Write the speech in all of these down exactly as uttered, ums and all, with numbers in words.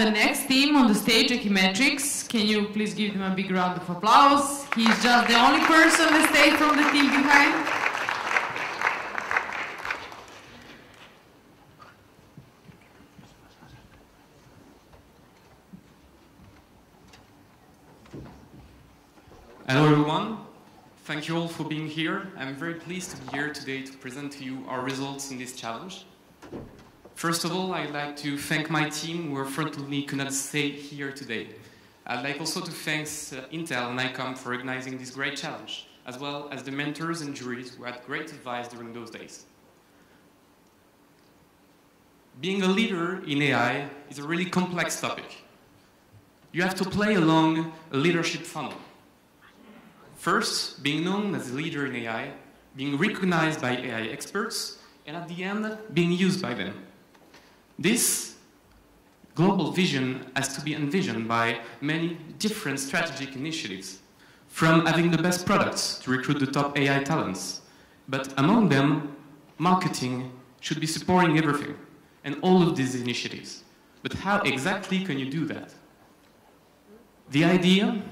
the next team on the stage, Ekimetrics. Can you please give them a big round of applause? He's just the only person on the stage from the team behind. Hello everyone, thank you all for being here. I'm very pleased to be here today to present to you our results in this challenge. First of all, I'd like to thank my team who unfortunately could not stay here today. I'd like also to thank uh, Intel and ICOM for organizing this great challenge, as well as the mentors and juries who had great advice during those days. Being a leader in A I is a really complex topic. You have to play along a leadership funnel. First, being known as a leader in A I, being recognized by A I experts, and at the end, being used by them. This global vision has to be envisioned by many different strategic initiatives, from having the best products to recruit the top A I talents. But among them, marketing should be supporting everything, and all of these initiatives. But how exactly can you do that? The idea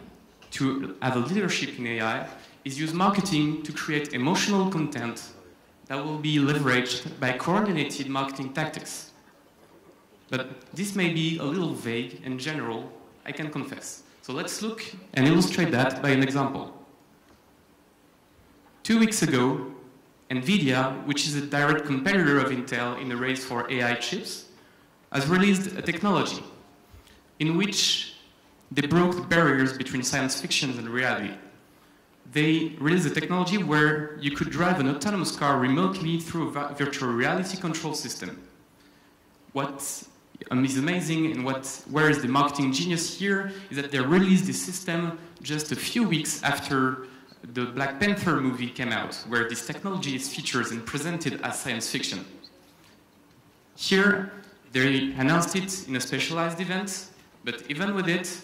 to have a leadership in A I is use marketing to create emotional content that will be leveraged by coordinated marketing tactics. But this may be a little vague and general, I can confess. So let's look and illustrate that by an example. Two weeks ago, NVIDIA, which is a direct competitor of Intel in the race for A I chips, has released a technology in which they broke the barriers between science fiction and reality. They released a technology where you could drive an autonomous car remotely through a virtual reality control system. What is amazing and what, where is the marketing genius here is that they released this system just a few weeks after the Black Panther movie came out, where this technology is featured and presented as science fiction. Here, they announced it in a specialized event, but even with it,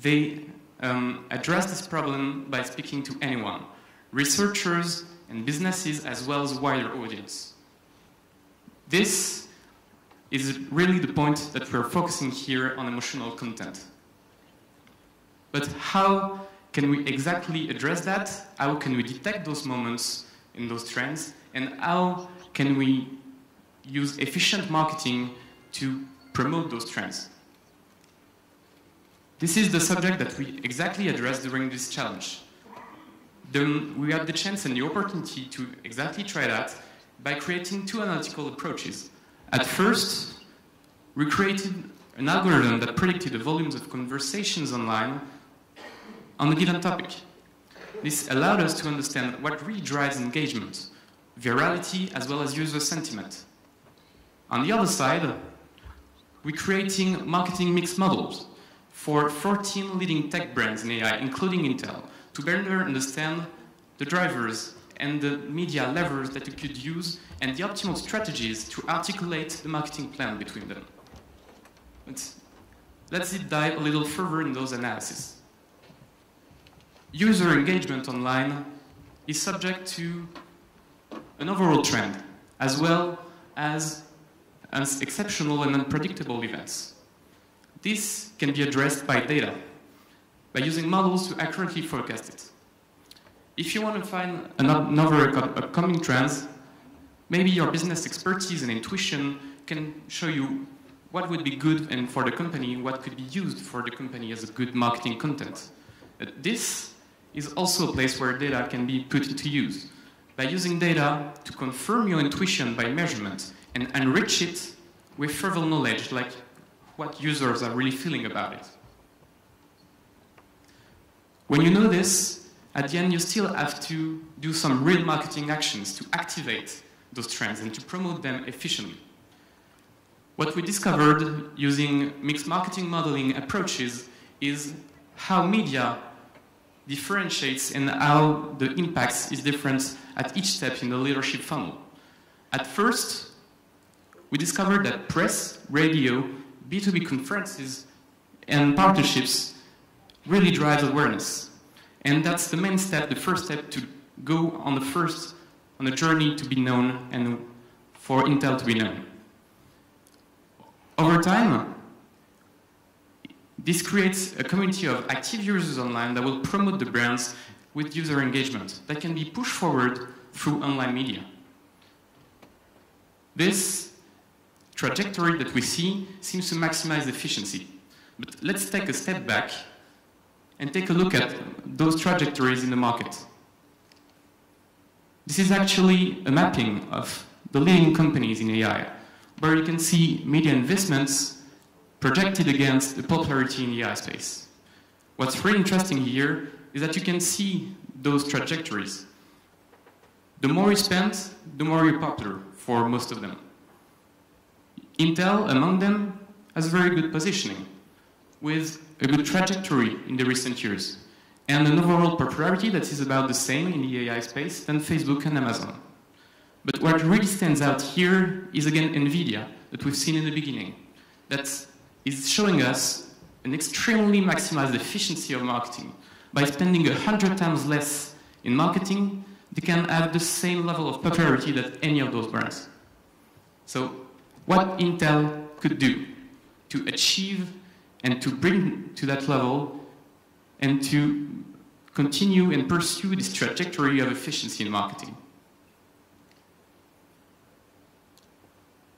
they um, address this problem by speaking to anyone, researchers and businesses, as well as a wider audience. This is really the point that we're focusing here on emotional content. But how can we exactly address that? How can we detect those moments and those trends? And how can we use efficient marketing to promote those trends? This is the subject that we exactly addressed during this challenge. Then we had the chance and the opportunity to exactly try that by creating two analytical approaches. At first, we created an algorithm that predicted the volumes of conversations online on a given topic. This allowed us to understand what really drives engagement, virality, as well as user sentiment. On the other side, we're creating marketing mix models for fourteen leading tech brands in A I, including Intel, to better understand the drivers and the media levers that you could use and the optimal strategies to articulate the marketing plan between them. But let's dive a little further in those analyses. User engagement online is subject to an overall trend, as well as, as exceptional and unpredictable events. This can be addressed by data, by using models to accurately forecast it. If you want to find another upcoming trends, maybe your business expertise and intuition can show you what would be good and for the company, what could be used for the company as a good marketing content. But this is also a place where data can be put into use, by using data to confirm your intuition by measurement and enrich it with further knowledge, like what users are really feeling about it. When you know this, at the end you still have to do some real marketing actions to activate those trends and to promote them efficiently. What we discovered using mixed marketing modeling approaches is how media differentiates and how the impacts is different at each step in the leadership funnel. At first, we discovered that press, radio, B two B conferences and partnerships really drive awareness. And that's the main step, the first step to go on the first, on the journey to be known and for Intel to be known. Over time, This creates a community of active users online that will promote the brands with user engagement that can be pushed forward through online media. This trajectory that we see seems to maximize efficiency. But let's take a step back and take a look at those trajectories in the market. This is actually a mapping of the leading companies in A I, where you can see media investments projected against the popularity in the A I space. What's really interesting here is that you can see those trajectories. The more you spend, the more you're popular for most of them. Intel, among them, has very good positioning, with a good trajectory in the recent years, and an overall popularity that is about the same in the A I space than Facebook and Amazon. But what really stands out here is, again, NVIDIA, that we've seen in the beginning, that is showing us an extremely maximized efficiency of marketing. By spending one hundred times less in marketing, they can have the same level of popularity that any of those brands. So what Intel could do to achieve and to bring to that level and to continue and pursue this trajectory of efficiency in marketing.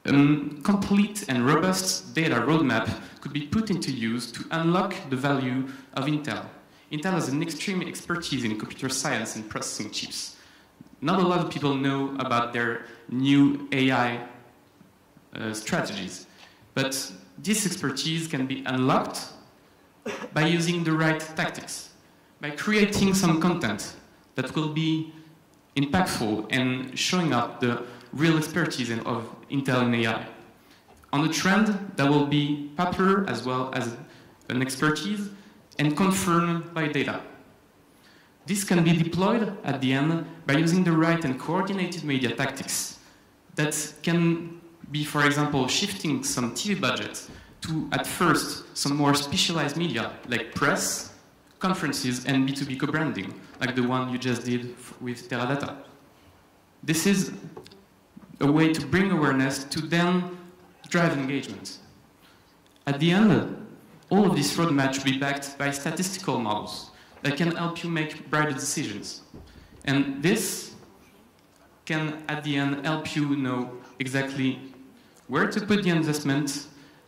A um, complete and robust data roadmap could be put into use to unlock the value of Intel. Intel has an extreme expertise in computer science and processing chips. Not a lot of people know about their new A I Uh, strategies, but this expertise can be unlocked by using the right tactics, by creating some content that will be impactful and showing up the real expertise in, of Intel and A I. On a trend that will be popular as well as an expertise and confirmed by data. This can be deployed at the end by using the right and coordinated media tactics that can be, for example, shifting some T V budget to, at first, some more specialized media, like press, conferences, and B two B co-branding, like the one you just did with Teradata. This is a way to bring awareness to then drive engagement. At the end, all of this roadmap should be backed by statistical models that can help you make brighter decisions. And this can, at the end, help you know exactly where to put the investment,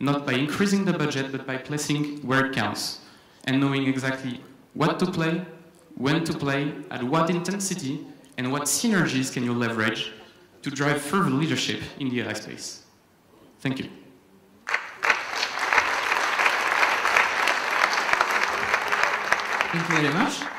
not by increasing the budget, but by placing where it counts, and knowing exactly what to play, when to play, at what intensity, and what synergies can you leverage to drive further leadership in the A I space. Thank you. Thank you very much.